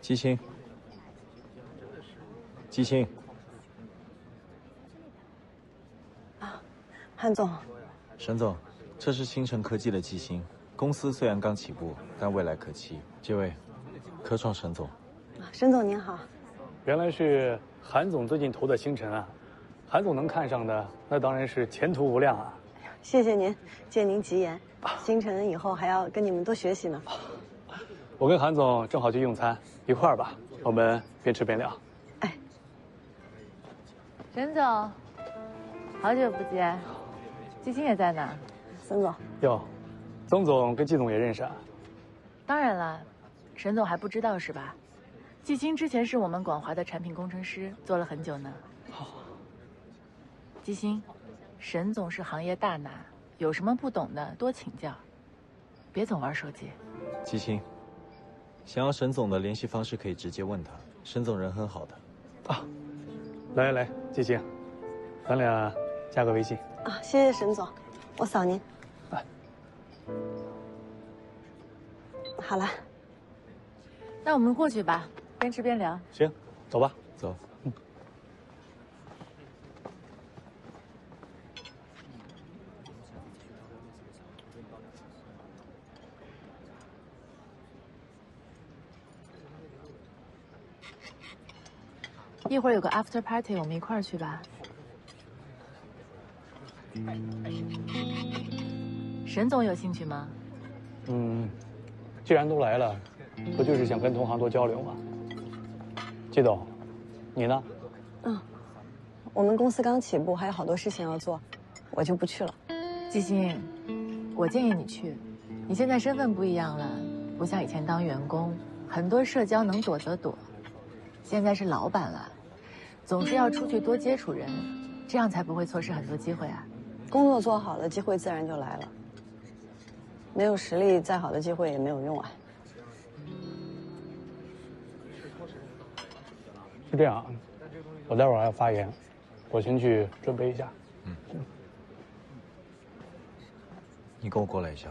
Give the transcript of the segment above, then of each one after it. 姬青，姬青。啊，韩总。沈总，这是星辰科技的季星，公司虽然刚起步，但未来可期。这位，科创沈总。啊，沈总您好。原来是韩总最近投的星辰啊，韩总能看上的，那当然是前途无量啊。 谢谢您，借您吉言，星辰以后还要跟你们多学习呢。我跟韩总正好去用餐，一块儿吧，我们边吃边聊。哎，沈总，好久不见，季青也在呢。孙总，哟，曾总跟季总也认识啊？当然了，沈总还不知道是吧？季青之前是我们广华的产品工程师，做了很久呢。好，季青。 沈总是行业大拿，有什么不懂的多请教，别总玩手机。季青，想要沈总的联系方式可以直接问他，沈总人很好的。啊，来，季青，咱俩加个微信。啊，谢谢沈总，我扫您。来，好了，那我们过去吧，边吃边聊。行，走吧，走。 一会儿有个 after party， 我们一块儿去吧。沈总有兴趣吗？嗯，既然都来了，不就是想跟同行多交流吗？季董，你呢？嗯，我们公司刚起步，还有好多事情要做，我就不去了。季欣，我建议你去。你现在身份不一样了，不像以前当员工，很多社交能躲则躲，现在是老板了。 总是要出去多接触人，这样才不会错失很多机会啊！工作做好了，机会自然就来了。没有实力，再好的机会也没有用啊！就这样，我待会儿还要发言，我先去准备一下。嗯，你跟我过来一下。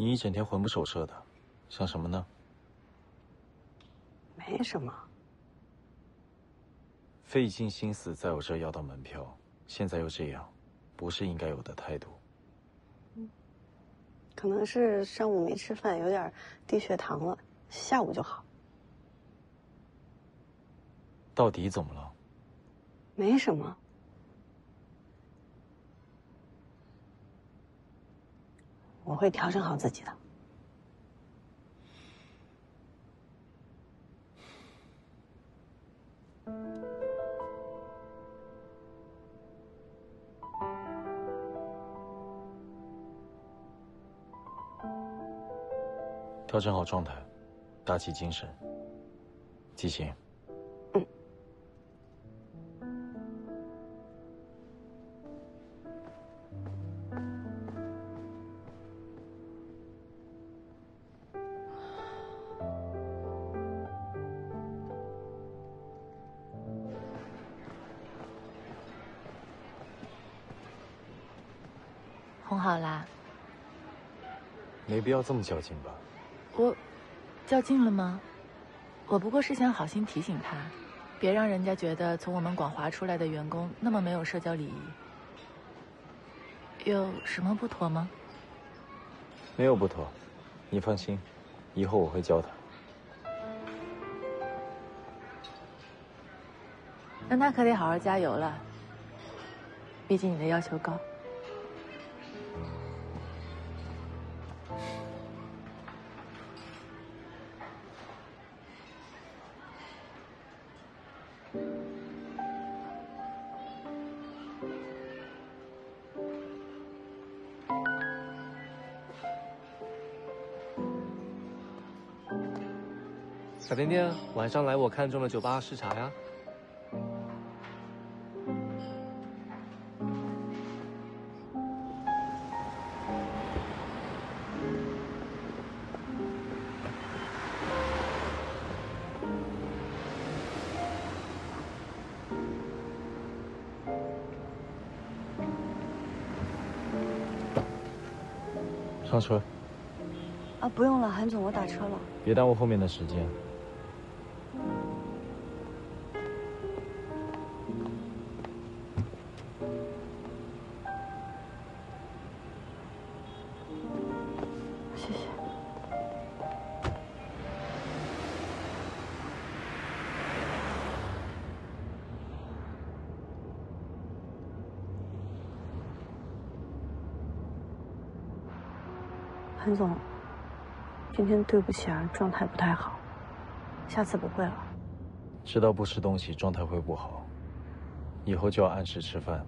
你一整天魂不守舍的，想什么呢？没什么。费尽心思在我这要到门票，现在又这样，不是应该有的态度。嗯，可能是上午没吃饭，有点低血糖了，下午就好。到底怎么了？没什么。 我会调整好自己的。调整好状态，打起精神。季青。嗯。哄好啦，没必要这么较劲吧？我较劲了吗？我不过是想好心提醒他，别让人家觉得从我们广华出来的员工那么没有社交礼仪。有什么不妥吗？没有不妥，你放心，以后我会教他。那他可得好好加油了，毕竟你的要求高。 小甜甜，晚上来我看中的酒吧视察呀。上车。啊，不用了，韩总，我打车了。别耽误后面的时间。 韩总，今天对不起啊，状态不太好，下次不会了。知道不吃东西状态会不好，以后就要按时吃饭。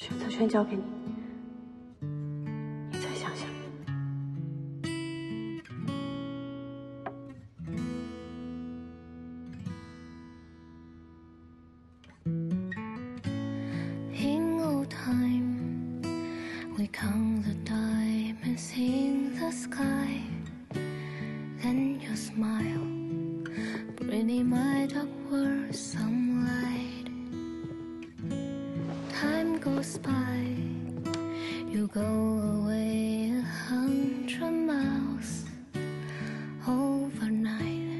选择权交给你，你再想想。Goes by, you go away 100 miles overnight.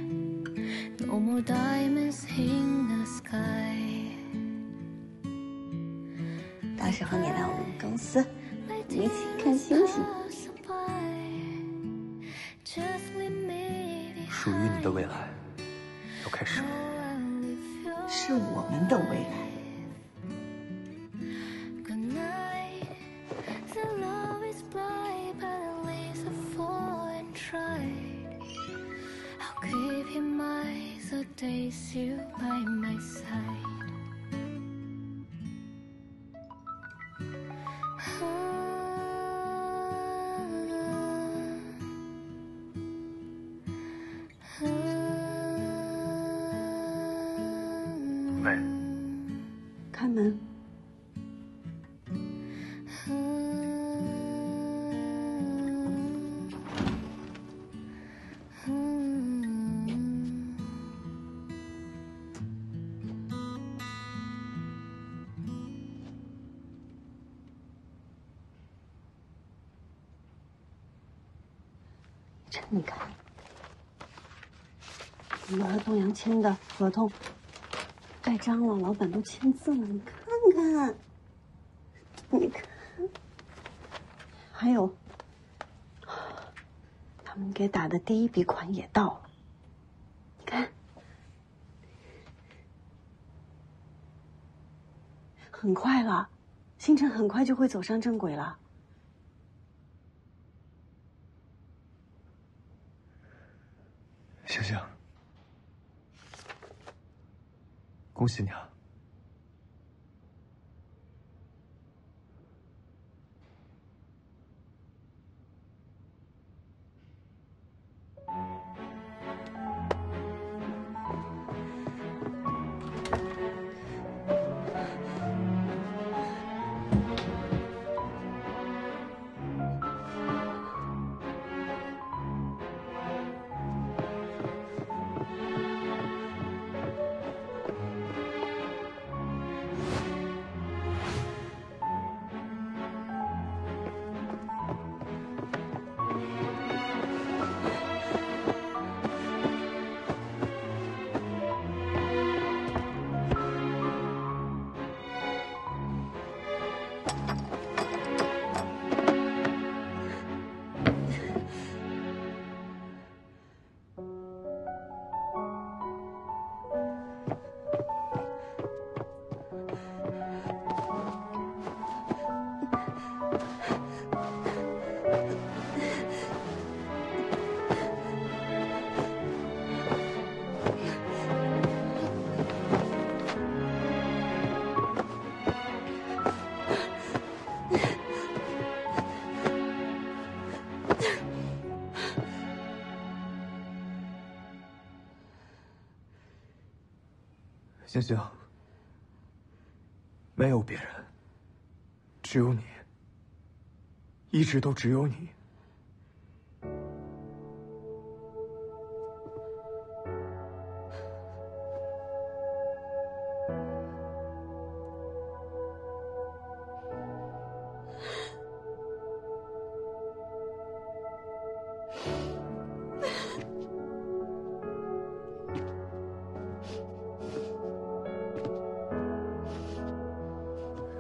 No more diamonds in the sky. 到时候你来我们公司，我们一起看星星。属于你的未来要开始，是我们的未来。 Days you by my side. Wait. 开门。你看，我们和东阳签的合同盖章了，老板都签字了，你看看，你看，还有他们给打的第一笔款也到了，你看，很快了，星辰很快就会走上正轨了。 星星，恭喜你啊！星星，没有别人，只有你，一直都只有你。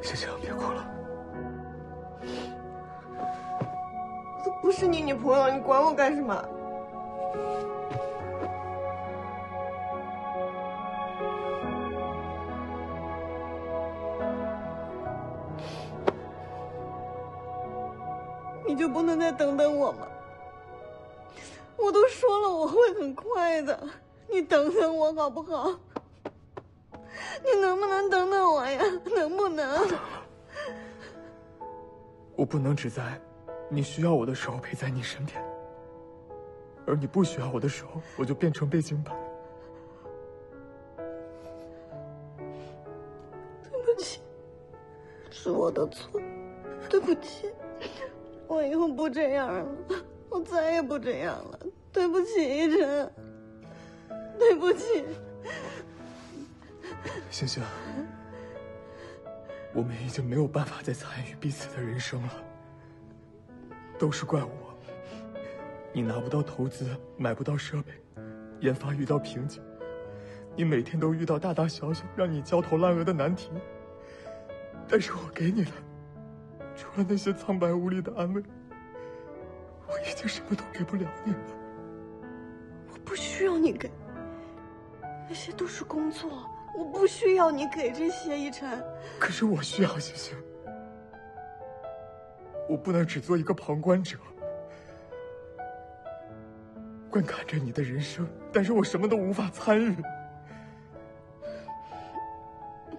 星星，别哭了。我都不是你女朋友，你管我干什么？你就不能再等等我吗？我都说了我会很快的，你等等我好不好？ 你能不能等等我呀？能不能？我不能只在你需要我的时候陪在你身边，而你不需要我的时候，我就变成背景板。对不起，是我的错，对不起，我以后不这样了，我再也不这样了，对不起，依晨，对不起。 星星，我们已经没有办法再参与彼此的人生了。都是怪我，你拿不到投资，买不到设备，研发遇到瓶颈，你每天都遇到大大小小让你焦头烂额的难题。但是我给你了，除了那些苍白无力的安慰，我已经什么都给不了你了。我不需要你给，那些都是工作。 我不需要你给这些，依晨。可是我需要，星星。我不能只做一个旁观者，观看着你的人生，但是我什么都无法参与。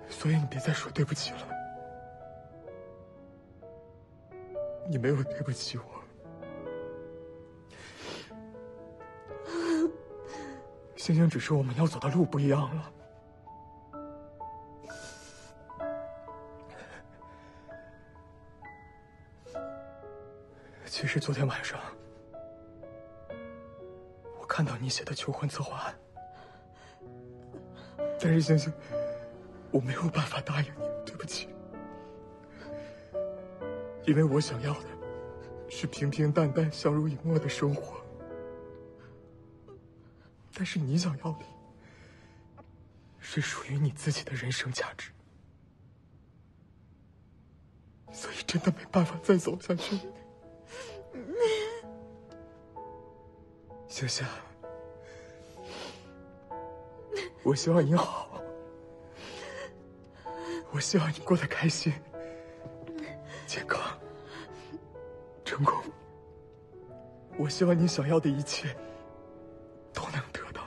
所以你别再说对不起了，你没有对不起我。星星，只是我们要走的路不一样了。 其实昨天晚上，我看到你写的求婚策划案，但是星星，我没有办法答应你，对不起，因为我想要的是平平淡淡、相濡以沫的生活，但是你想要的是属于你自己的人生价值，所以真的没办法再走下去。 星星，我希望你好，我希望你过得开心、健康、成功。我希望你想要的一切都能得到。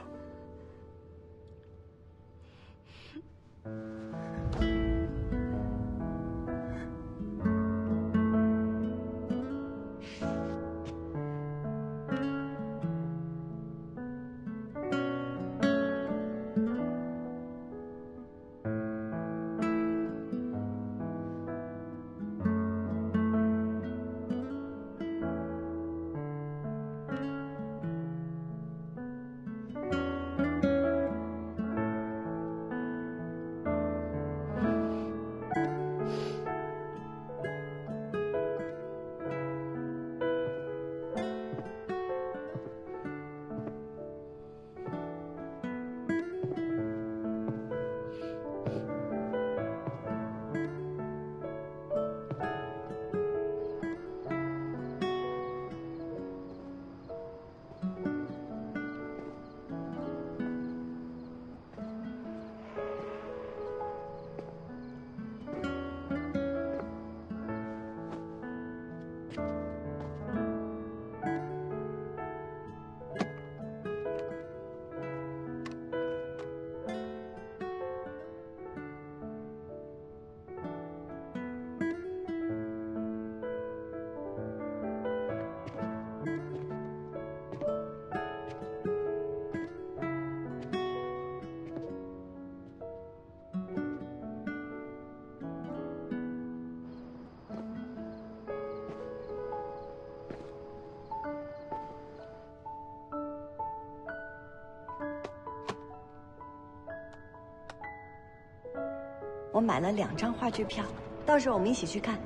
我买了2张话剧票，到时候我们一起去看，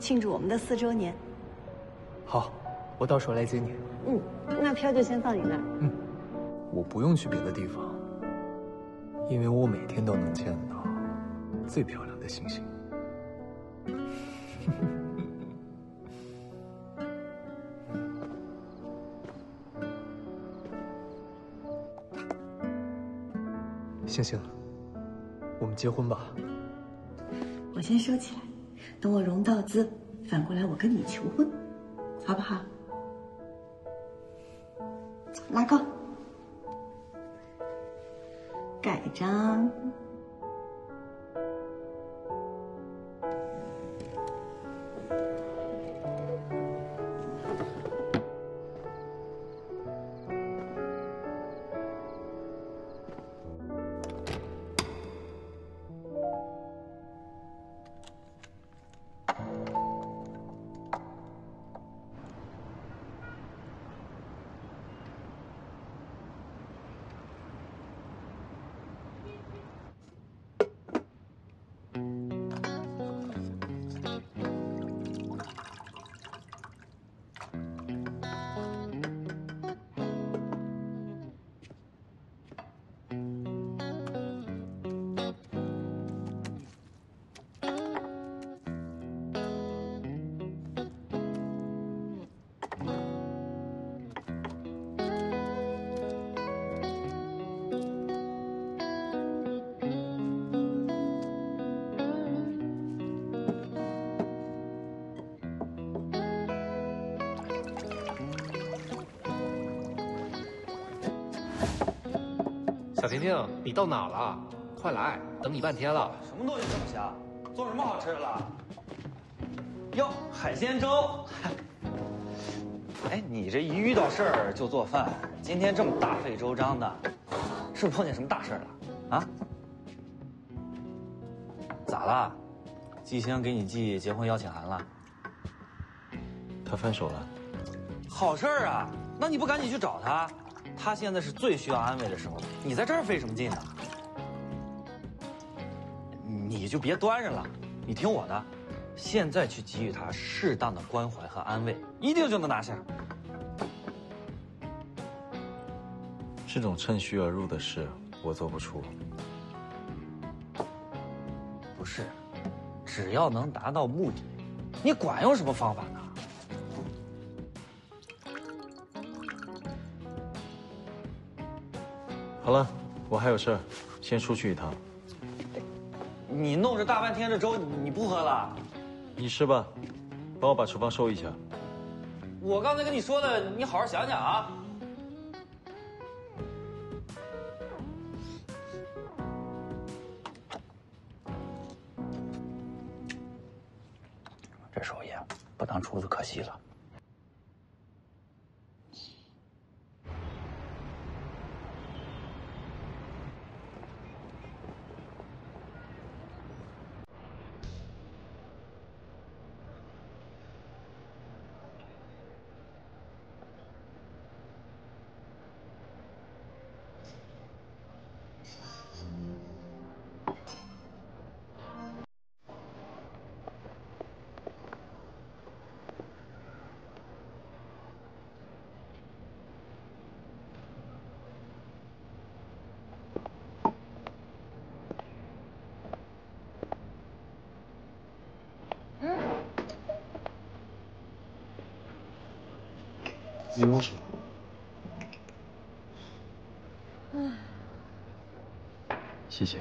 庆祝我们的4周年。好，我到时候来接你。嗯，那票就先放你那儿。嗯，我不用去别的地方，因为我每天都能见到最漂亮的星星。星星，我们结婚吧。我先收起来，等我融到资，反过来我跟你求婚，好不好？拉高，盖一张。小婷婷，你到哪了？快来，等你半天了。什么东西这么香？做什么好吃的了？哟，海鲜粥。哎，你这一遇到事儿就做饭，今天这么大费周章的，是不是碰见什么大事了？啊？咋了？季星给你寄结婚邀请函了？他分手了。好事儿啊，那你不赶紧去找他？他现在是最需要安慰的时候，你在这儿费什么劲呢？你就别端着了，你听我的，现在去给予他适当的关怀和安慰，一定就能拿下。这种趁虚而入的事，我做不出。不是，只要能达到目的，你管用什么方法呢？好了，我还有事儿，先出去一趟。你弄这大半天的粥，你不喝了？你吃吧，帮我把厨房收一下。我刚才跟你说的，你好好想想啊。这手艺啊，不当厨子可惜了。你摸什么？谢谢。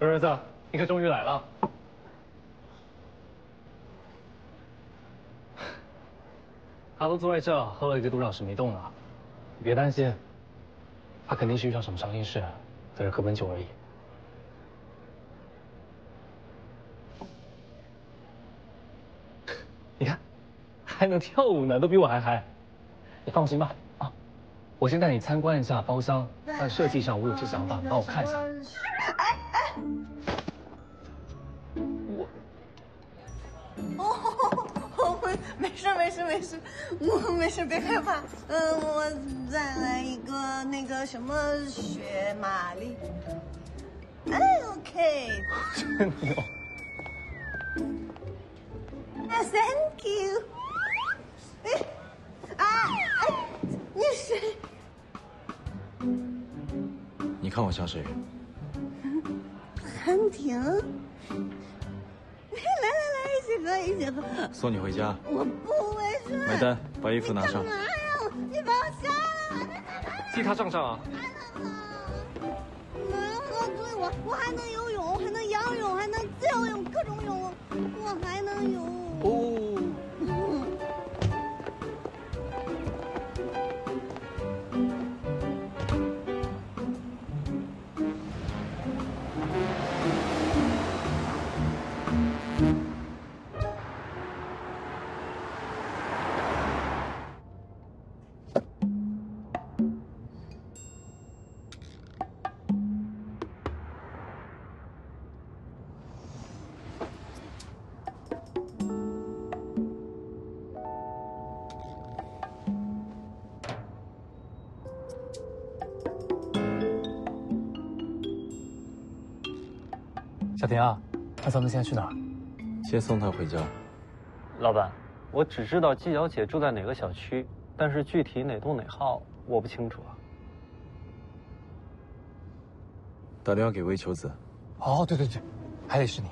儿子，你可终于来了。他都坐在这喝了1个多小时没动了，你别担心，他肯定是遇上什么伤心事，在这喝闷酒而已。你看，还还能跳舞呢，都比我还嗨。你放心吧，啊，我先带你参观一下包厢，但设计上我有些想法，帮我看一下。哎哎，我没事，我没事，别害怕。我再来一个那个什么雪玛丽。哎 ，OK。真牛。 Thank you。你谁？你看我像谁？韩婷。来，一起喝。送你回家。我不回去。买单，把衣服拿上。干嘛呀？你把我杀了！替他上账啊！能喝醉我还能游泳，还能仰泳，还能自由泳，各种泳，我还能游。 哦，小婷啊，那咱们现在去哪儿？先送她回家。老板，我只知道季瑶姐住在哪个小区，但是具体哪栋哪号我不清楚啊。打电话给魏求子。哦，对，还得是你。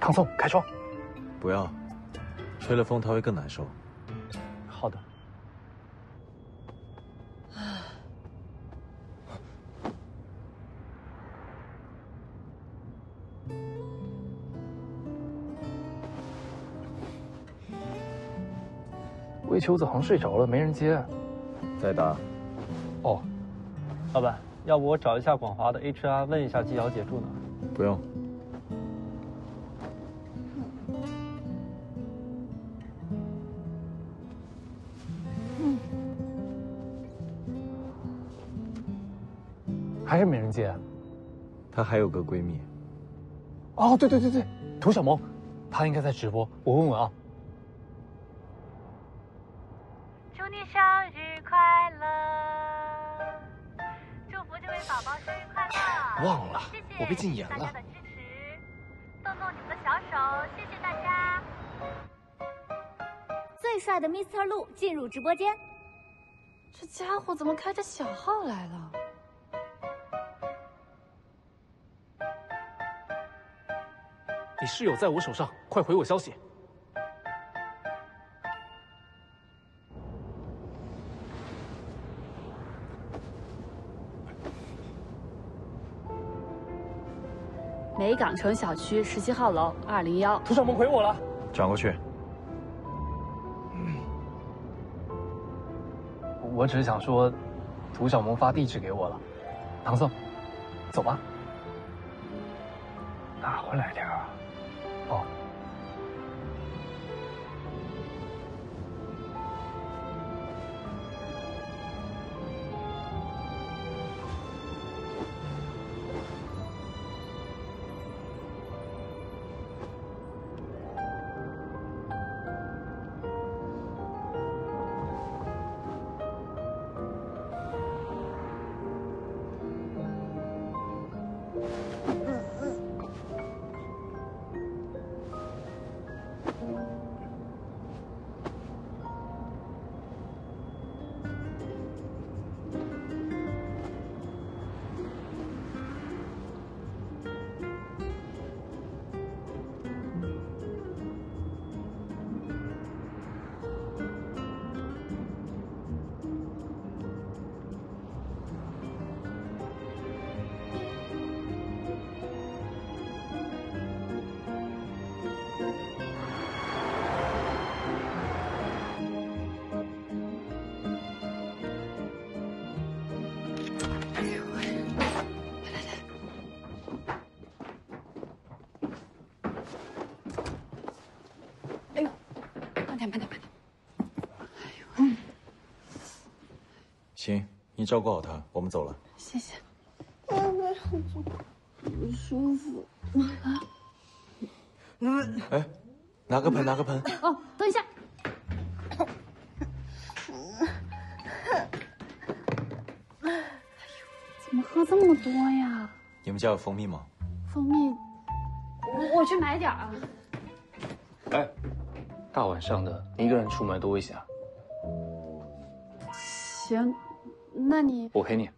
唐宋，开窗。不要，吹了风她会更难受。好的。 魏秋子好像睡着了，没人接。再打。哦，老板，要不我找一下广华的 HR 问一下季瑶姐住哪？不用。还是没人接。她还有个闺蜜。哦，对，涂小萌，她应该在直播，我问问啊。 生日快乐！祝福这位宝宝生日快乐！忘了，谢谢我被禁言了。大家的支持，动动你们的小手，谢谢大家！最帅的 Mr. 陆进入直播间，这家伙怎么开着小号来了？你室友在我手上，快回我消息！ 北港城小区17号楼201。涂小萌回我了，转过去。我只是想说，涂小萌发地址给我了。唐宋，走吧。拿回来点儿。哦。慢点，慢点。哎呦，行，你照顾好他，我们走了。谢谢。不舒服。啊？哎，拿个盆，拿个盆。哦，等一下。 怎么喝这么多呀？你们家有蜂蜜吗？蜂蜜，我去买点啊。哎，大晚上的，你一个人出门多危险啊！行，那你我陪你。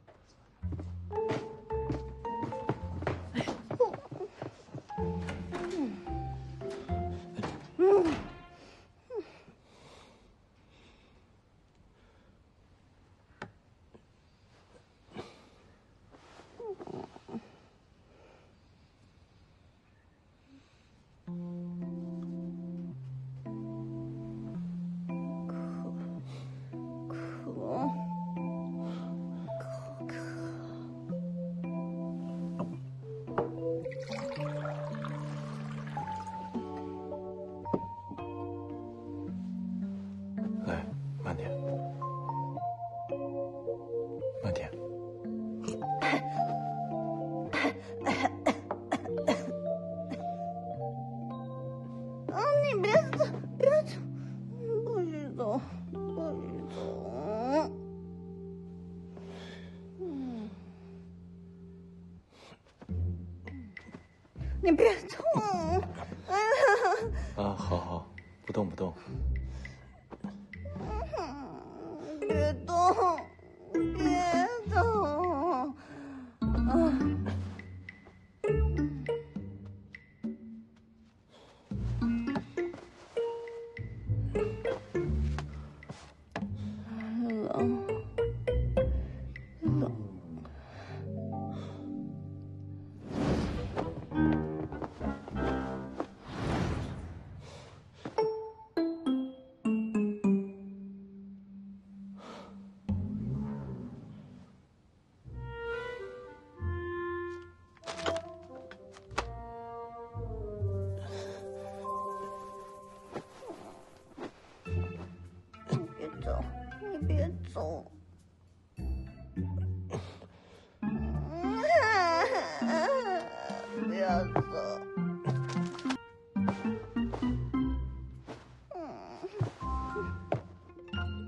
哎，你别动！啊，好好，不动不动。别动，别动！啊！冷，冷。 走。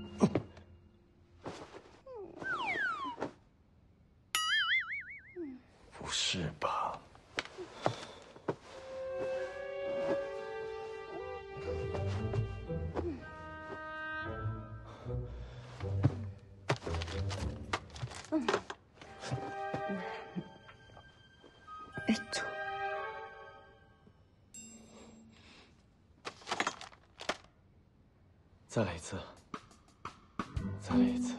不要走。不是吧？ 再来一次，再来一次。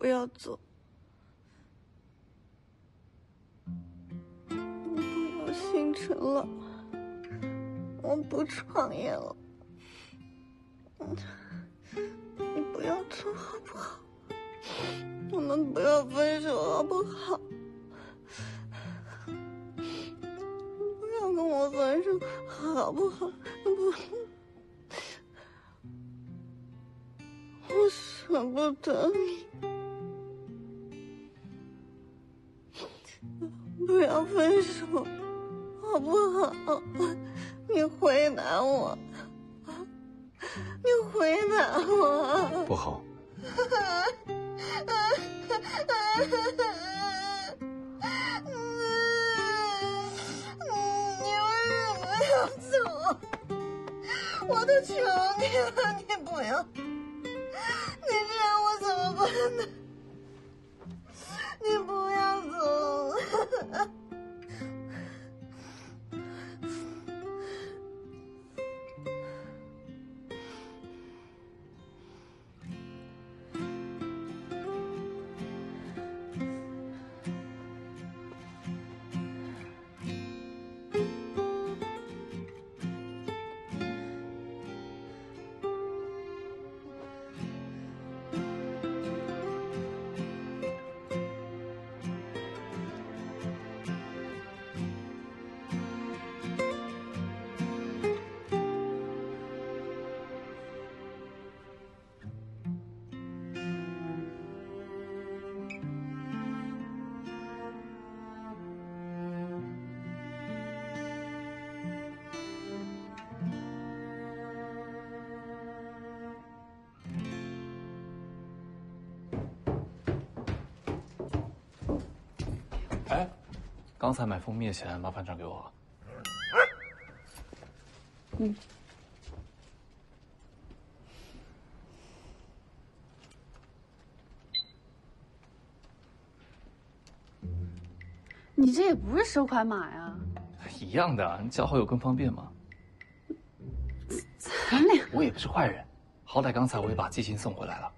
我要走，我不要星辰了，我不创业了，你不要走好不好？我们不要分手好不好？不要跟我分手好不好？不，我舍不得你。 不要分手，好不好？你回答我，你回答我。不好。你为什么要走？我都求你了，你不要，你这样我怎么办呢？你不要走！哎，刚才买蜂蜜的钱麻烦转给我了。嗯。你这也不是收款码呀？一样的，你加好友更方便嘛。咱俩我也不是坏人，好歹刚才我也把基金送回来了。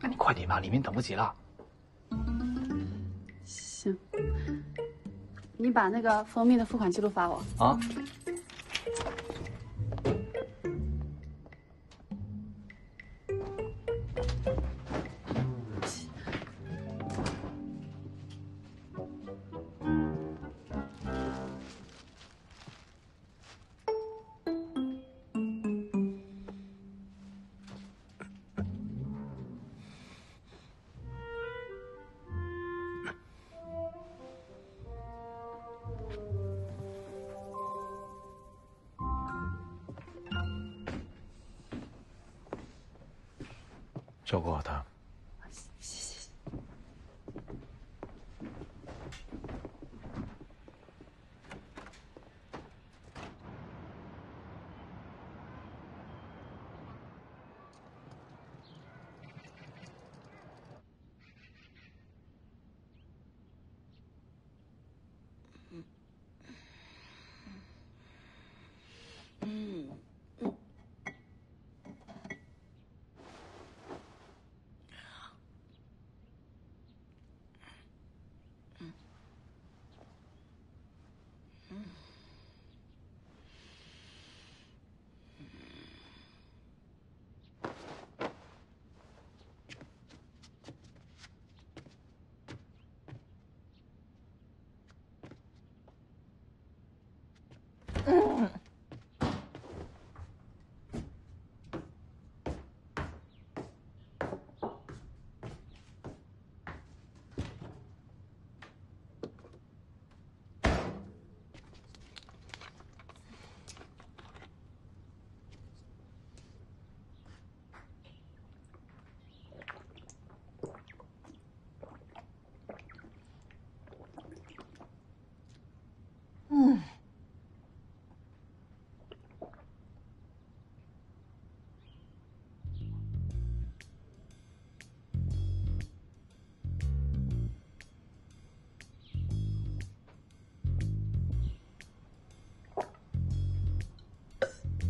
那你快点吧，里面等不及了。 行，你把那个蜂蜜的付款记录发我啊。照顾好他。谢谢。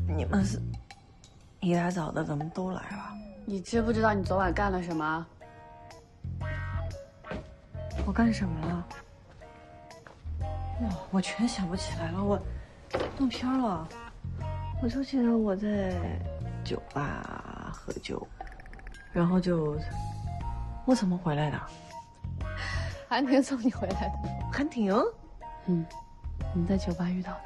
你们是一大早的怎么都来了？你知不知道你昨晚干了什么？我干什么了？哇，我全想不起来了，我断片了。我就记得我在酒吧喝酒，然后就……我怎么回来的？韩婷送你回来的。韩婷？嗯，你在酒吧遇到的。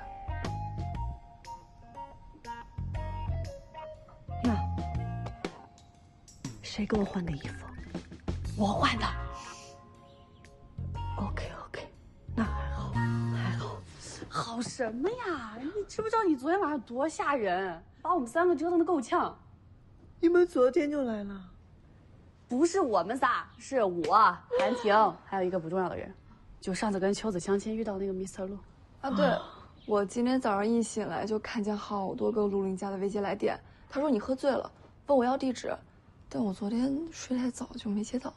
谁给我换的衣服？我换的。OK， 那还好，好什么呀？你知不知道你昨天晚上多吓人，把我们三个折腾的够呛。你们昨天就来了？不是我们仨，是我、韩婷，还有一个不重要的人，就上次跟秋子相亲遇到那个 Mr. 陆。啊，对，我今天早上一醒来就看见好多个陆林家的未接来电，他说你喝醉了，问我要地址。 但我昨天睡太早就没接到，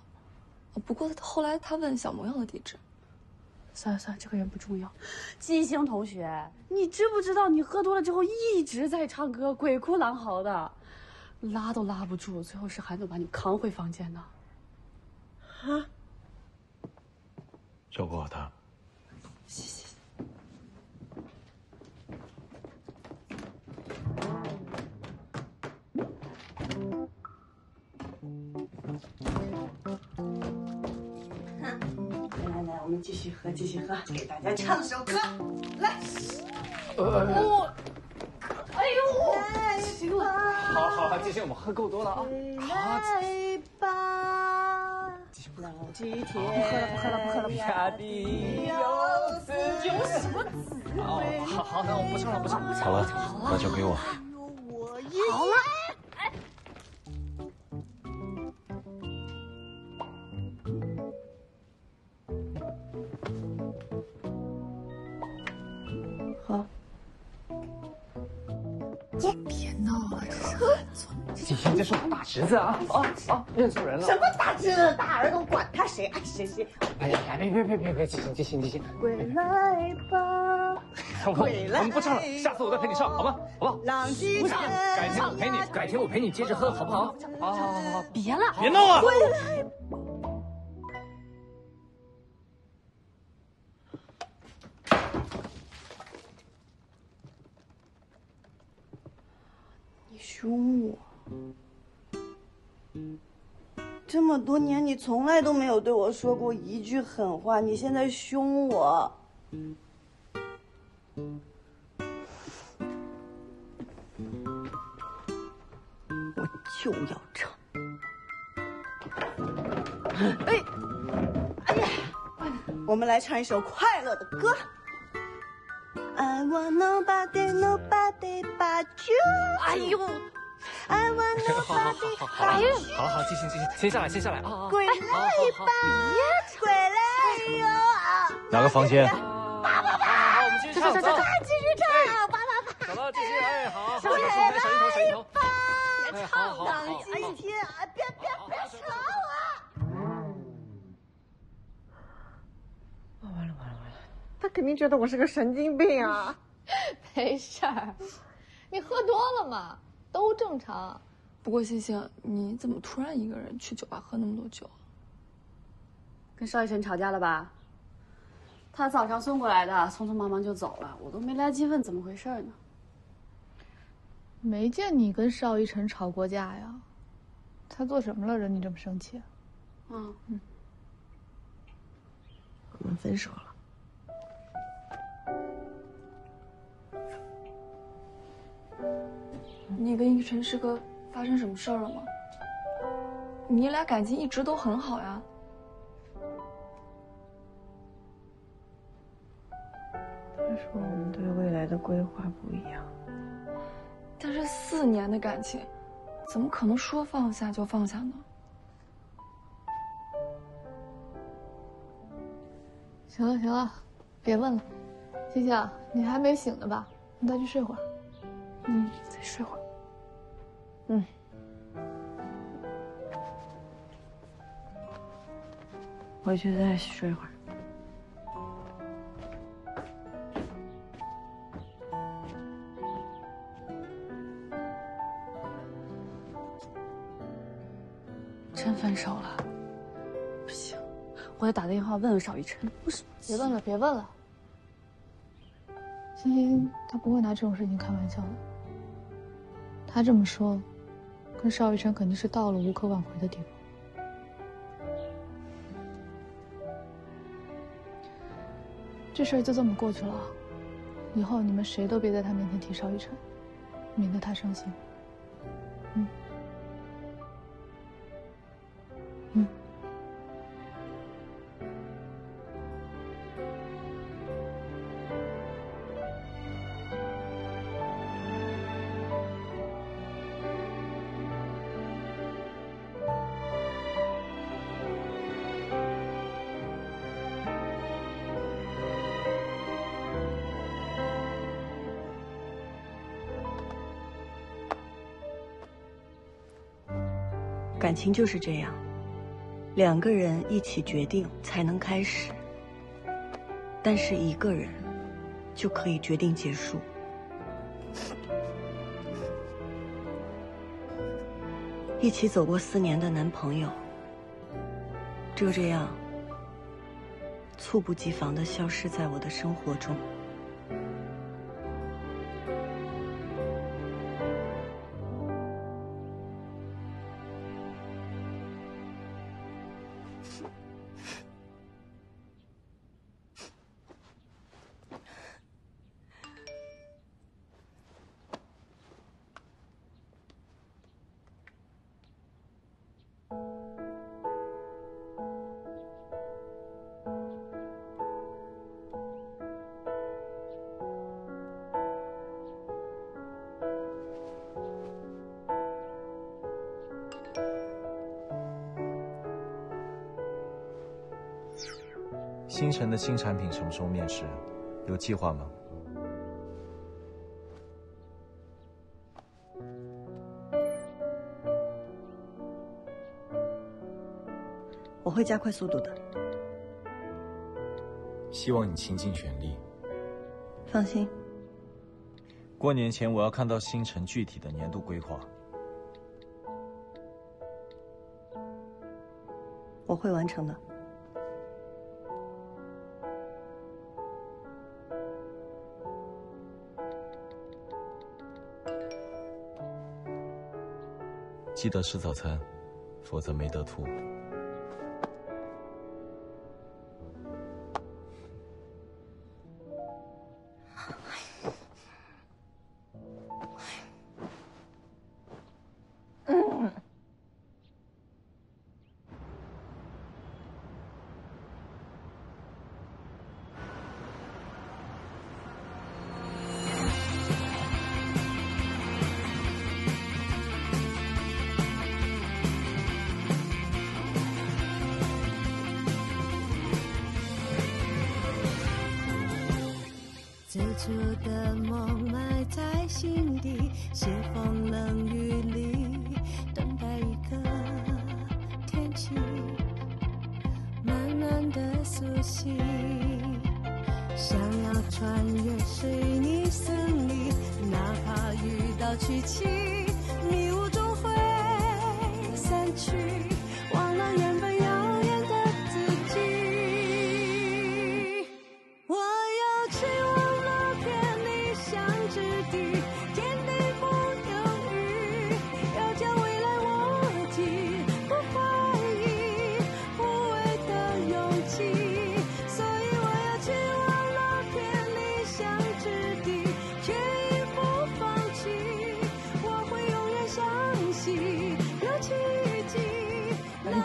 不过后来他问小模样的地址。算了算了，这个人不重要。金星同学，你知不知道你喝多了之后一直在唱歌，鬼哭狼嚎的，拉都拉不住，最后是韩总把你扛回房间的。啊！照顾好他。谢谢。 我们继续喝，继续喝，给大家唱首歌，来。哎呦，行了，好好好，这些我们喝够多了啊。来吧，继续不让我去舔。不喝了，下地有死有什么滋味？好好，那我不唱了。好了，把酒给我。好了。 这是我大侄子啊！认错人了！什么大侄子、大儿子，管他谁爱谁谁！哎呀，别，记性！归来吧，归来！我们不唱了，下次我再陪你唱，好吗？好吧？浪迹天涯，改天我陪你接着喝，好不好？好，别了，别闹了！归来。你凶我。 这么多年，你从来都没有对我说过一句狠话，你现在凶我，我就要唱。哎呀，我们来唱一首快乐的歌。I want nobody, nobody but you。哎呦。 I want nobody but you。好，继续，先下来啊！归来吧，归来哟！哪个房间？好，我们继续唱，继续唱，啪啪啪！怎么？继续，哎，好，小心头，别唱了，浪迹天涯，别吵我！完了，他肯定觉得我是个神经病啊！没事儿，你喝多了嘛。 都正常，不过星星，你怎么突然一个人去酒吧喝那么多酒？跟邵医生吵架了吧？他早上送过来的，匆匆忙忙就走了，我都没来及问怎么回事呢。没见你跟邵一晨吵过架呀？他做什么了，惹你这么生气？嗯，我们分手了。 你跟一晨师哥发生什么事儿了吗？你俩感情一直都很好呀。但是我们对未来的规划不一样。但是4年的感情，怎么可能说放下就放下呢？行了，别问了。星星，你还没醒呢吧？你再去睡会儿。再睡会儿。 回去再睡会儿。真分手了？不行，我得打电话问问邵雨辰。不是，别问了。欣欣，他不会拿这种事情开玩笑的。他这么说。 跟邵雨辰肯定是到了无可挽回的地步。这事儿就这么过去了，以后你们谁都别在他面前提邵雨辰，免得他伤心。感情就是这样，两个人一起决定才能开始，但是一个人就可以决定结束。一起走过4年的男朋友，就这样猝不及防地消失在我的生活中。星辰的新产品什么时候面世？有计划吗？我会加快速度的。希望你倾尽全力。放心。过年前我要看到星辰具体的年度规划。我会完成的。 记得吃早餐，否则没得吐。最初的梦埋在心底，斜风冷雨里等待一个天气，慢慢的苏醒。想要穿越水泥森林，哪怕遇到曲奇，迷雾终会散去，忘了原本。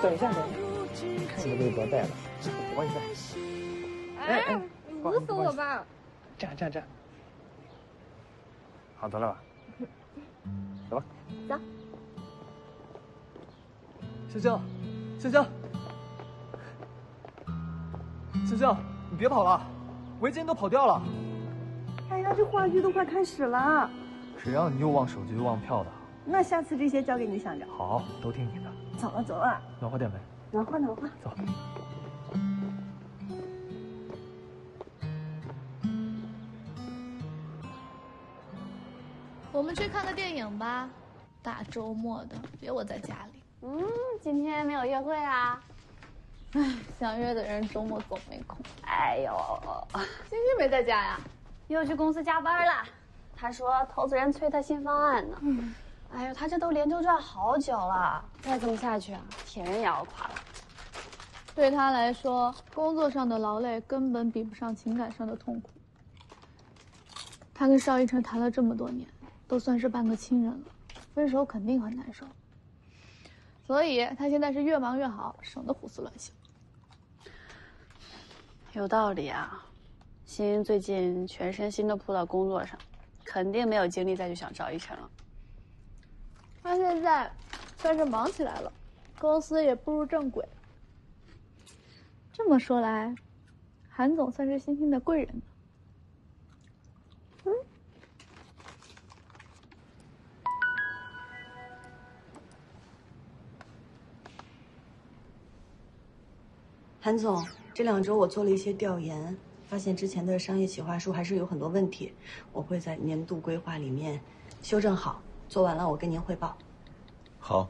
等一下，等一下，看你的微博带了，我帮你带。哎哎，捂死我吧！站站站，好多了吧？走吧。走。香蕉，香蕉，香蕉，你别跑了，围巾都跑掉了。哎呀，这话剧都快开始了。谁让你又忘手机又忘票的？那下次这些交给你想着。好，都听你的。 走了走了，暖和点呗。暖和暖和。走。我们去看个电影吧，大周末的，别窝在家里。嗯，今天没有约会啊？哎，想约的人周末总没空。哎呦，今天没在家呀？又去公司加班了。他说投资人催他新方案呢。嗯。 哎呦，他这都连轴转好久了，再这么下去啊，铁人也要垮了。对他来说，工作上的劳累根本比不上情感上的痛苦。他跟邵一晨谈了这么多年，都算是半个亲人了，分手肯定很难受。所以他现在是越忙越好，省得胡思乱想。有道理啊，欣最近全身心都扑到工作上，肯定没有精力再去想邵一晨了。 他现在算是忙起来了，公司也步入正轨。这么说来，韩总算是欣欣的贵人呢。嗯。韩总，这2周我做了一些调研，发现之前的商业企划书还是有很多问题，我会在年度规划里面修正好。做完了我跟您汇报。好。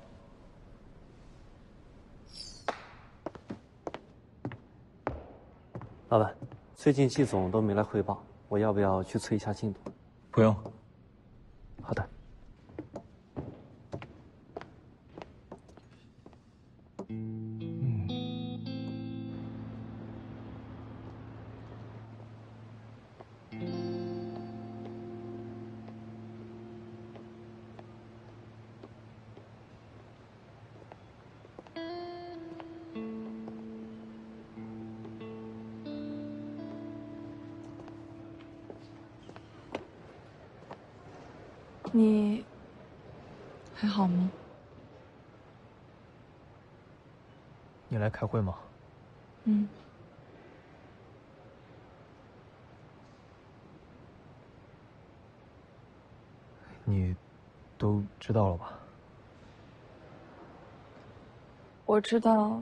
老板，最近季总都没来汇报，我要不要去催一下进度？不用。好的。 你还好吗？你来开会吗？嗯。你都知道了吧？我知道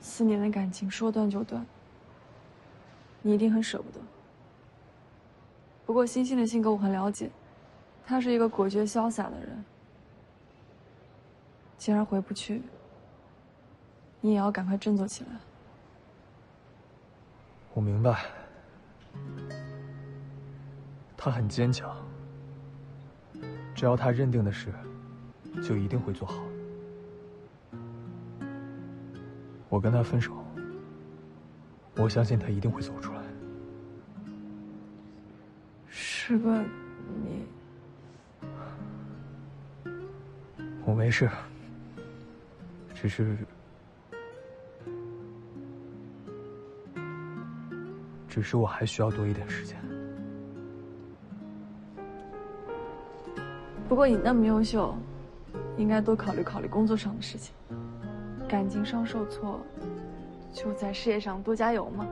，4年的感情说断就断，你一定很舍不得。不过欣欣的性格我很了解。 他是一个果决潇洒的人，既然回不去，你也要赶快振作起来。我明白，他很坚强，只要他认定的事，就一定会做好。我跟他分手，我相信他一定会走出来。是吧，你？ 我没事，只是，我还需要多一点时间。不过你那么优秀，应该多考虑考虑工作上的事情。感情上受挫，就在事业上多加油嘛。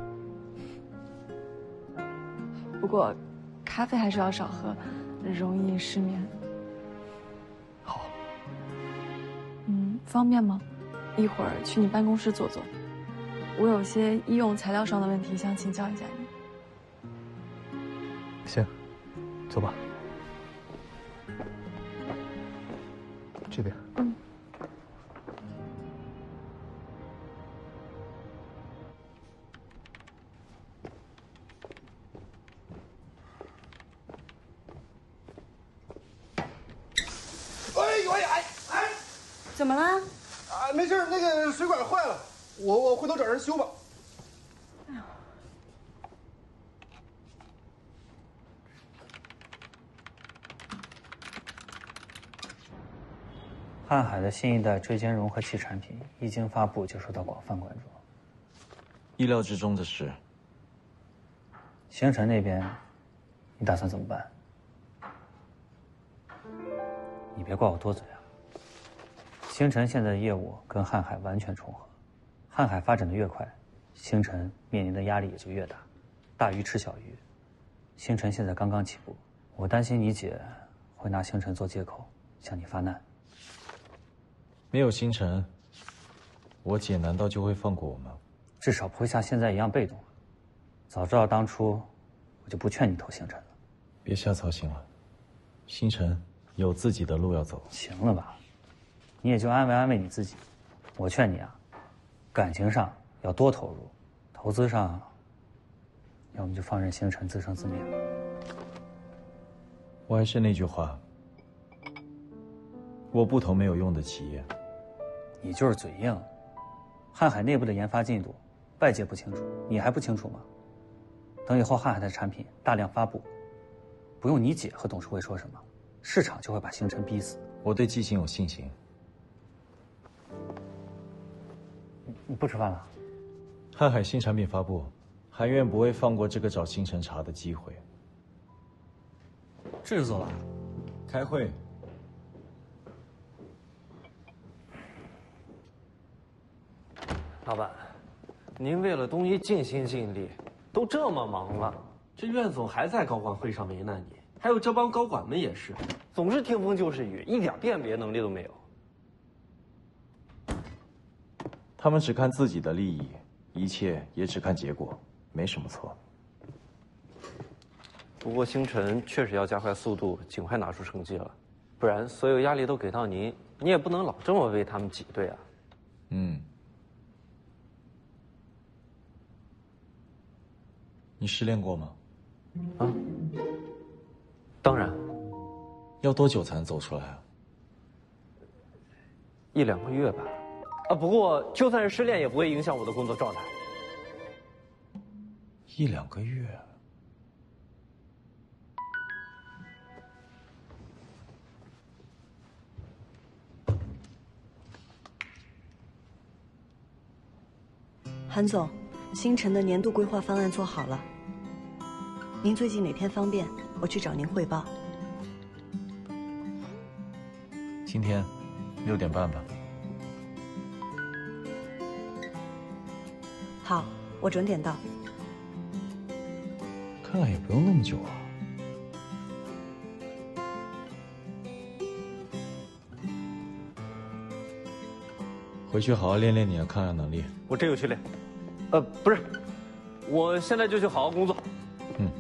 不过，咖啡还是要少喝，容易失眠。 方便吗？一会儿去你办公室坐坐，我有些医用材料上的问题想请教一下你。行，走吧。这边。嗯。哎呦！ 怎么了？啊，没事，那个水管坏了，我回头找人修吧。哎呀，瀚海的新一代椎间融合器产品一经发布就受到广泛关注。意料之中的事。星辰那边，你打算怎么办？你别怪我多嘴啊。 星辰现在的业务跟瀚海完全重合，瀚海发展的越快，星辰面临的压力也就越大，大鱼吃小鱼。星辰现在刚刚起步，我担心你姐会拿星辰做借口向你发难。没有星辰，我姐难道就会放过我吗？至少不会像现在一样被动了。早知道当初，我就不劝你投星辰了。别瞎操心了，星辰有自己的路要走。行了吧？ 你也就安慰安慰你自己，我劝你啊，感情上要多投入，投资上，要么就放任星辰自生自灭吧。我还是那句话，我不投没有用的企业。你就是嘴硬。瀚海内部的研发进度，外界不清楚，你还不清楚吗？等以后瀚海的产品大量发布，不用你姐和董事会说什么，市场就会把星辰逼死。我对季星有信心。 你不吃饭了？瀚海新产品发布，韩院不会放过这个找星辰茬的机会。这就走了？开会。老板，您为了东医尽心尽力，都这么忙了，这苑总还在高管会上为难你，还有这帮高管们也是，总是听风就是雨，一点辨别能力都没有。 他们只看自己的利益，一切也只看结果，没什么错。不过星辰确实要加快速度，尽快拿出成绩了，不然所有压力都给到您，你也不能老这么为他们挤兑啊。嗯。你失恋过吗？啊，当然。要多久才能走出来啊？1-2个月吧。啊，不过就算是失恋，也不会影响我的工作状态。1-2个月。 韩总，星辰的年度规划方案做好了。您最近哪天方便？我去找您汇报。今天6点半吧。好，我准点到。看来也不用那么久啊。回去好好练练你的抗压能力。我真有去练。 不是，我现在就去好好工作。嗯。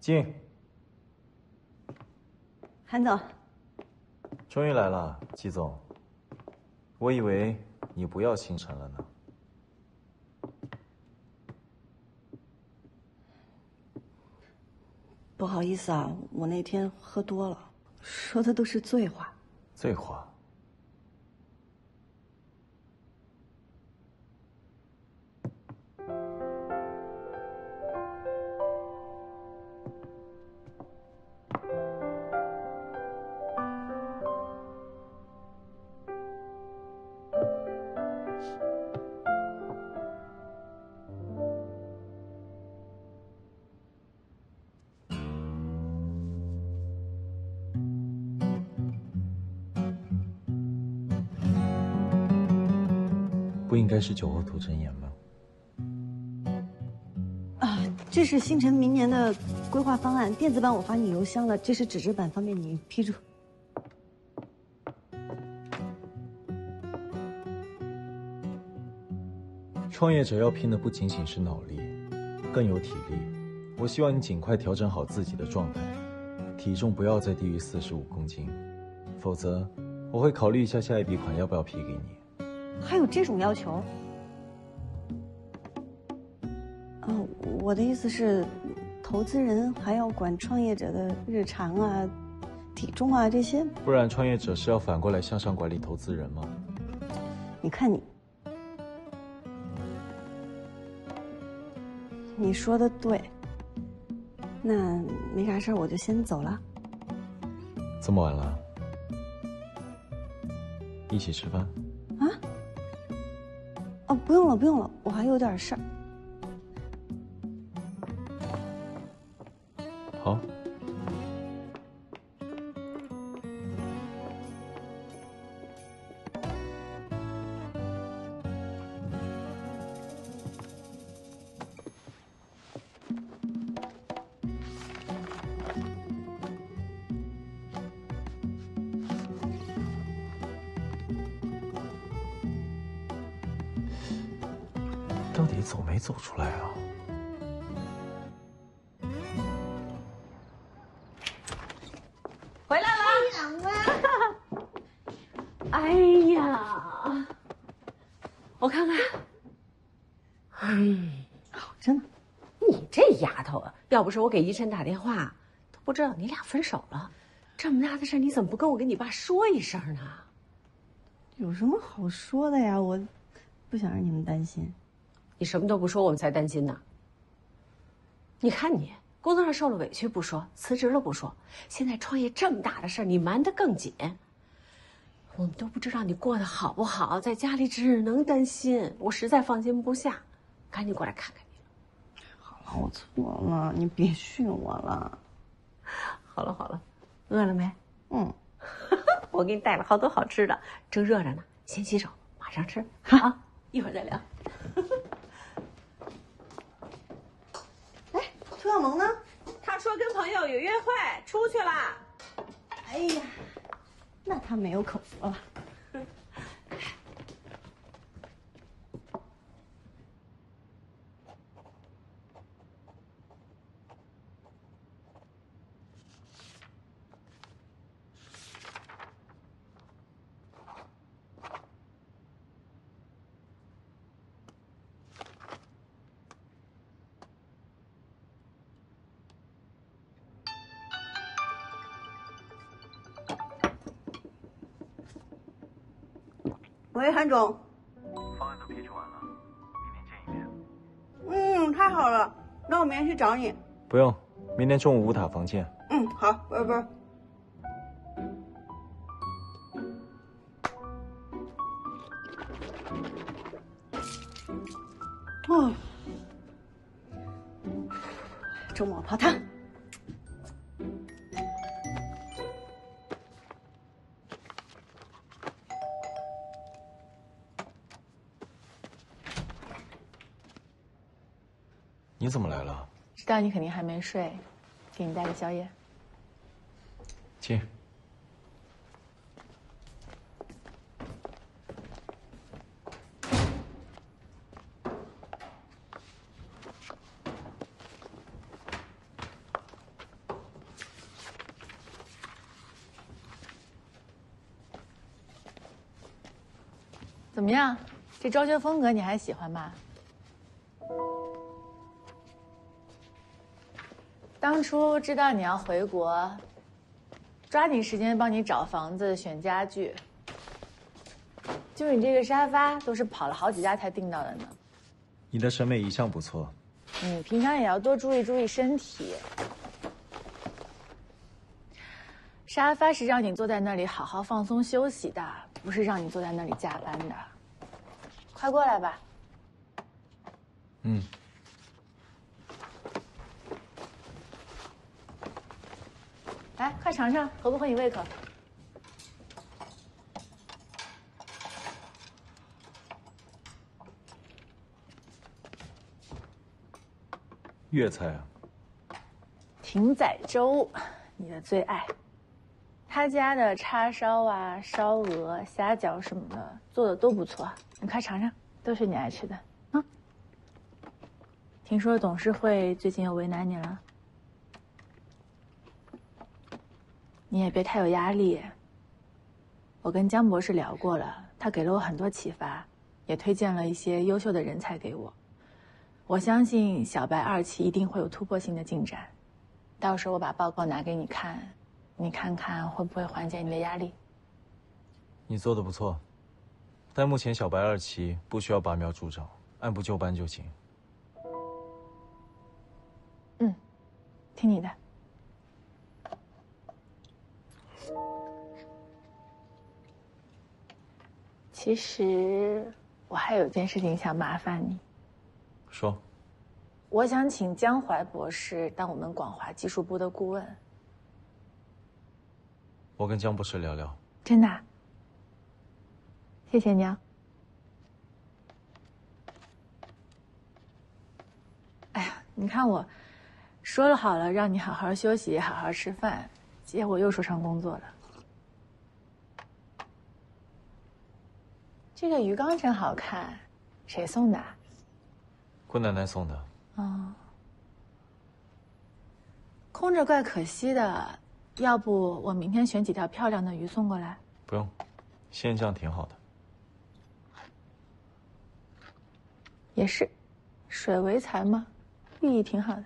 进。韩总，终于来了，季总。我以为你不要星辰了呢。不好意思啊，我那天喝多了，说的都是醉话。醉话。应该是酒后吐真言吧？啊，这是星辰明年的规划方案，电子版我发你邮箱了，这是纸质版，方便你批注。创业者要拼的不仅仅是脑力，更有体力。我希望你尽快调整好自己的状态，体重不要再低于45公斤，否则我会考虑一下下一笔款要不要批给你。 还有这种要求？哦，我的意思是，投资人还要管创业者的日常啊、体重啊这些。不然，创业者是要反过来向上管理投资人吗？你看你，你说的对。那没啥事儿，我就先走了。这么晚了，一起吃饭？ 哦，不用了，不用了，我还有点事儿。好。到底走没走出来啊？回来了！哎呀，我看看，哎，真的，你这丫头啊，要不是我给依晨打电话，都不知道你俩分手了。这么大的事，你怎么不跟我跟你爸说一声呢？有什么好说的呀？我不想让你们担心。 你什么都不说，我们才担心呢。你看你，工作上受了委屈不说，辞职了不说，现在创业这么大的事儿，你瞒得更紧。我们都不知道你过得好不好，在家里只能担心，我实在放心不下。赶紧过来看看你。好了我错了，你别训我了。好了好了，饿了没？嗯，我给你带了好多好吃的，正热着呢，先洗手，马上吃。好，啊、一会儿再聊。哎，涂小萌呢？他说跟朋友有约会，出去啦。哎呀，那他没有口福了。 喂，韩总，方案都批出完了，明天见一面。嗯，太好了，那我明天去找你。不用，明天中午5塔房见。嗯，好，拜拜。哦，周末泡汤。 你怎么来了？知道你肯定还没睡，给你带个宵夜。请。怎么样？这装修风格你还喜欢吧？ 当初知道你要回国，抓紧时间帮你找房子、选家具。就你这个沙发，都是跑了好几家才订到的呢。你的审美一向不错。你平常也要多注意注意身体。沙发是让你坐在那里好好放松休息的，不是让你坐在那里加班的。快过来吧。嗯。 来，快尝尝合不合你胃口。粤菜啊，艇仔粥，你的最爱。他家的叉烧啊、烧鹅、虾饺什么的做的都不错，你快尝尝，都是你爱吃的啊、嗯。听说董事会最近又为难你了。 你也别太有压力。我跟江博士聊过了，他给了我很多启发，也推荐了一些优秀的人才给我。我相信小白2期一定会有突破性的进展，到时候我把报告拿给你看，你看看会不会缓解你的压力。你做的不错，但目前小白2期不需要拔苗助长，按部就班就行。嗯，听你的。 其实我还有件事情想麻烦你。说。我想请江淮博士当我们广华技术部的顾问。我跟江博士聊聊。真的？谢谢你啊。哎呀，你看我，说了好了让你好好休息，好好吃饭，结果又说上工作了。 这个鱼缸真好看，谁送的？姑奶奶送的。哦，空着怪可惜的，要不我明天选几条漂亮的鱼送过来？不用，鲜酱挺好的。也是，水为财嘛，寓意挺好的。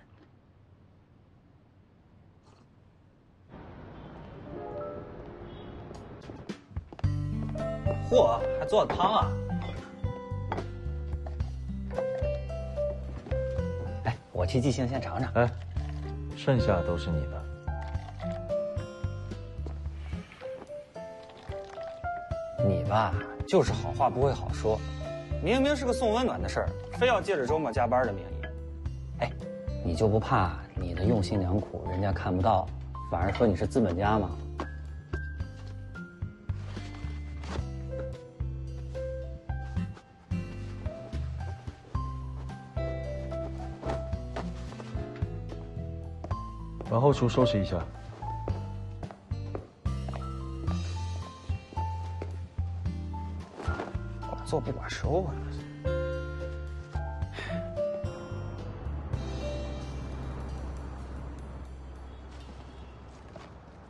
嚯，还做的汤啊！哎，我去即兴先尝尝。哎，剩下都是你的。你吧，就是好话不会好说，明明是个送温暖的事儿，非要借着周末加班的名义。哎，你就不怕你的用心良苦人家看不到，反而说你是资本家吗？把后厨收拾一下。 做不管收啊！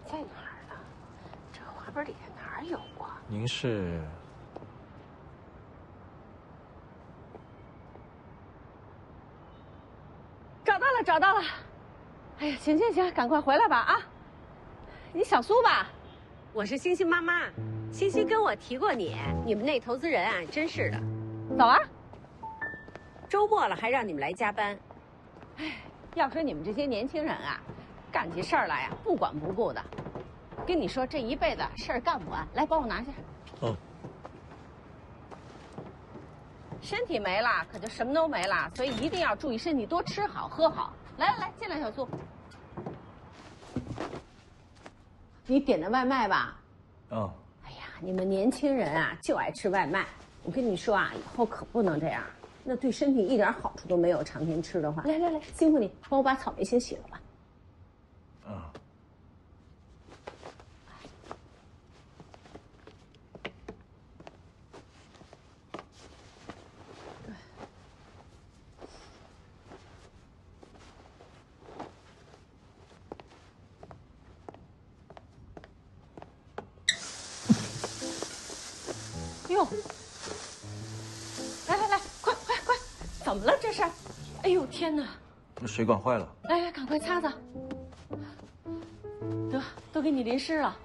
在哪儿呢？这花盆底下哪儿有啊？您是？找到了，找到了！哎呀，行行行，赶快回来吧啊！你小苏吧？我是星星妈妈。 欣欣跟我提过你，你们那投资人啊，真是的，走啊！周末了还让你们来加班，哎，要说你们这些年轻人啊，干起事儿来啊不管不顾的，跟你说这一辈子事儿干不完。来，帮我拿去。嗯。身体没了，可就什么都没了，所以一定要注意身体，多吃好喝好。来来来，进来，小苏。你点的外卖吧？嗯。 你们年轻人啊，就爱吃外卖。我跟你说啊，以后可不能这样，那对身体一点好处都没有。常年吃的话，来来来，辛苦你，帮我把草莓先洗了吧。啊。对。哟，来来来，快快快，怎么了这是？哎呦天哪！那水管坏了。来来，赶快擦擦。得，都给你淋湿了，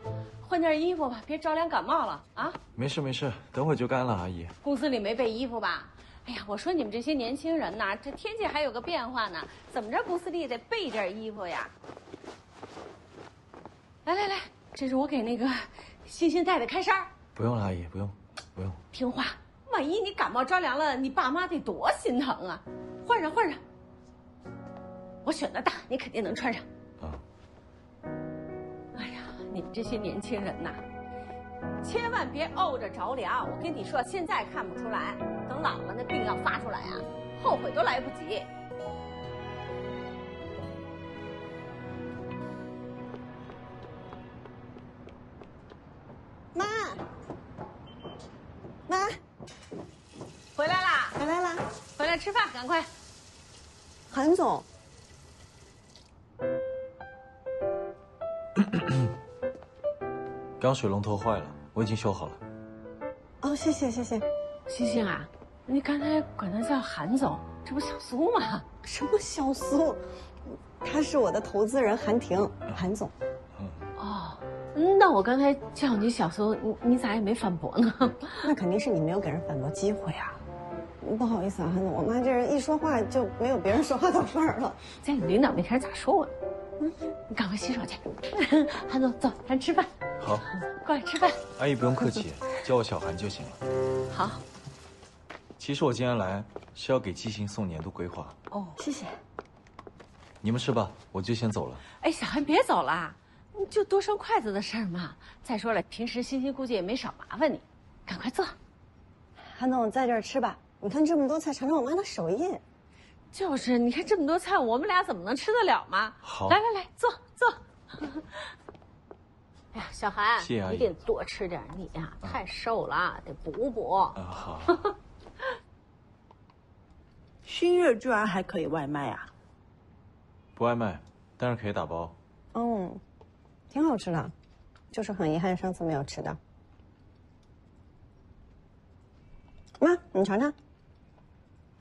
换件衣服吧，别着凉感冒了啊！没事没事，等会就干了，阿姨。公司里没备衣服吧？哎呀，我说你们这些年轻人呐，这天气还有个变化呢，怎么着公司里也得备件衣服呀？来来来，这是我给那个欣欣带的开衫。不用了，阿姨，不用。 不用听话，万一你感冒着凉了，你爸妈得多心疼啊！换上，换上。我选的大，你肯定能穿上。啊！哎呀，你们这些年轻人呐，千万别怄着着凉。我跟你说，现在看不出来，等老了那病要发出来啊，后悔都来不及。妈。 妈，回来啦！回来啦！回来吃饭，赶快。韩总，刚水龙头坏了，我已经修好了。哦，谢谢谢谢。星星啊，你刚才管他叫韩总，这不小苏吗？什么小苏？他是我的投资人韩婷，韩总。嗯。哦。 那我刚才叫你小苏，你咋也没反驳呢？那肯定是你没有给人反驳机会啊！不好意思啊，韩总，我妈这人一说话就没有别人说话的份儿了。在你领导面前咋说我？嗯，你赶快洗手去。韩总，走，咱吃饭。好，过来吃饭。阿姨不用客气，叫我小韩就行了。好。其实我今天来是要给季星送年度规划。哦，谢谢。你们吃吧，我就先走了。哎，小韩别走了。 就多双筷子的事儿嘛。再说了，平时欣欣估计也没少麻烦你，赶快坐。韩总，在这儿吃吧。你看这么多菜，尝尝我妈的手艺。就是，你看这么多菜，我们俩怎么能吃得了嘛？好，来来来，坐坐。哎呀，小韩，谢谢阿姨，你得多吃点，你呀太瘦了，得补补。啊好。新月居然还可以外卖啊？不外卖，但是可以打包。嗯。 挺好吃的，就是很遗憾上次没有吃到。妈，你尝尝。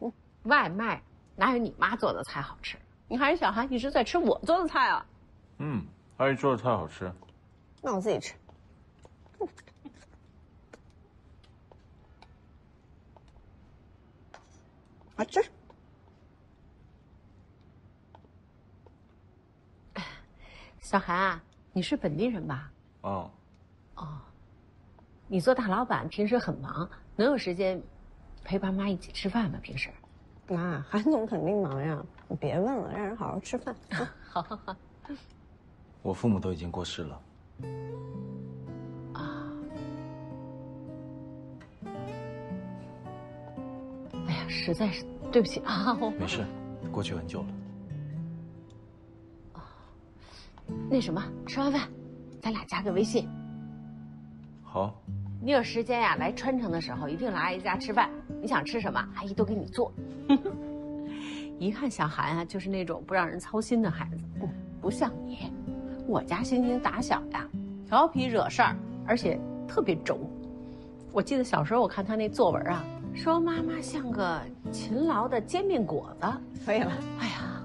嗯，外卖哪有你妈做的菜好吃？你还是小韩一直在吃我做的菜啊。嗯，阿姨做的菜好吃。那我自己吃。好吃。 小韩啊，你是本地人吧？哦，哦，你做大老板，平时很忙，能有时间陪爸妈一起吃饭吗？平时？妈，韩总肯定忙呀，你别问了，让人好好吃饭。好好好。我父母都已经过世了。啊。哎呀，实在是对不起啊。没事，过去很久了。啊。那什么，吃完饭，咱俩加个微信。好。你有时间呀，来川城的时候一定来阿姨家吃饭。你想吃什么，阿姨都给你做。一看小韩啊，就是那种不让人操心的孩子，不像你。我家星星打小呀，调皮惹事儿，而且特别轴。我记得小时候我看他那作文啊，说妈妈像个勤劳的煎饼果子。可以了。哎呀。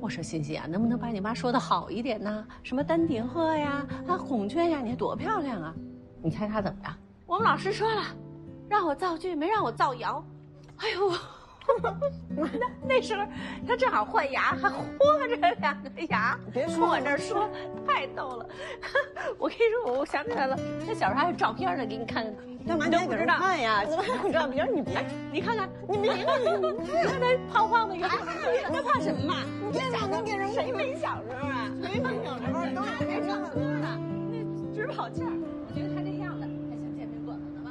我说欣欣啊，能不能把你妈说的好一点呢？什么丹顶鹤呀，啊孔雀呀，你还多漂亮啊！你猜她怎么样？我们老师说了，让我造句，没让我造谣。哎呦，那时候她正好换牙，还豁着两个牙，别说我这儿说，太逗了。我跟你说，我想起来了，那小时候还有照片呢，给你看看。干嘛你都不知道看呀？怎么还有照片？你别，你看看，你别，你看那胖胖的，圆圆，那怕什么嘛？别想能变成谁没小时候啊？谁没小时候都还没上学呢，那直跑劲儿。我觉得他这样子还想煎饼果子呢吧？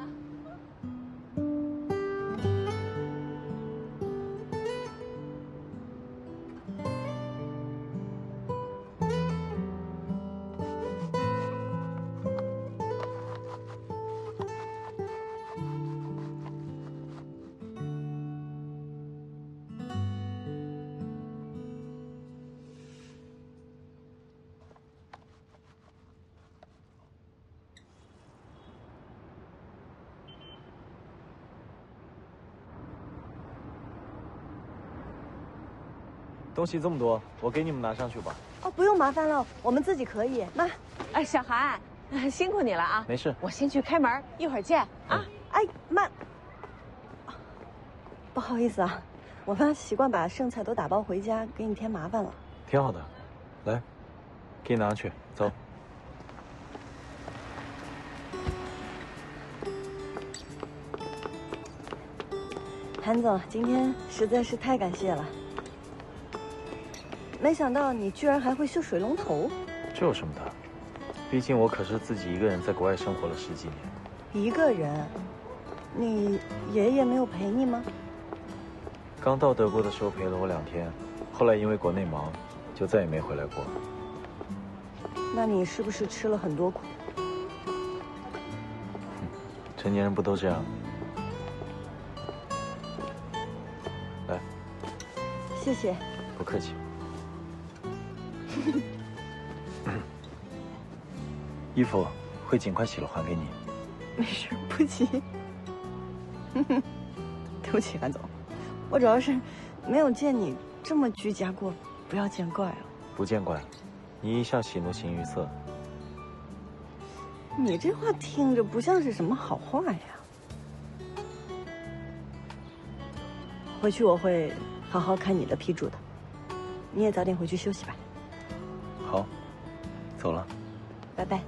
东西这么多，我给你们拿上去吧。哦，不用麻烦了，我们自己可以。妈，哎，小韩，辛苦你了啊。没事，我先去开门，一会儿见啊。哎，妈，不好意思啊，我妈习惯把剩菜都打包回家，给你添麻烦了。挺好的，来，给你拿去，走。韩总，今天实在是太感谢了。没想到你居然还会修水龙头，这有什么的？毕竟我可是自己一个人在国外生活了10几年。一个人？你爷爷没有陪你吗？刚到德国的时候陪了我2天，后来因为国内忙，就再也没回来过。那你是不是吃了很多苦？成年人不都这样？来，谢谢。不客气。衣服会尽快洗了还给你。没事，不急。对不起，韩总，我主要是没有见你这么居家过，不要见怪啊。不见怪，你一向喜怒形于色。你这话听着不像是什么好话呀。回去我会好好看你的批注的，你也早点回去休息吧。好，走了，拜拜。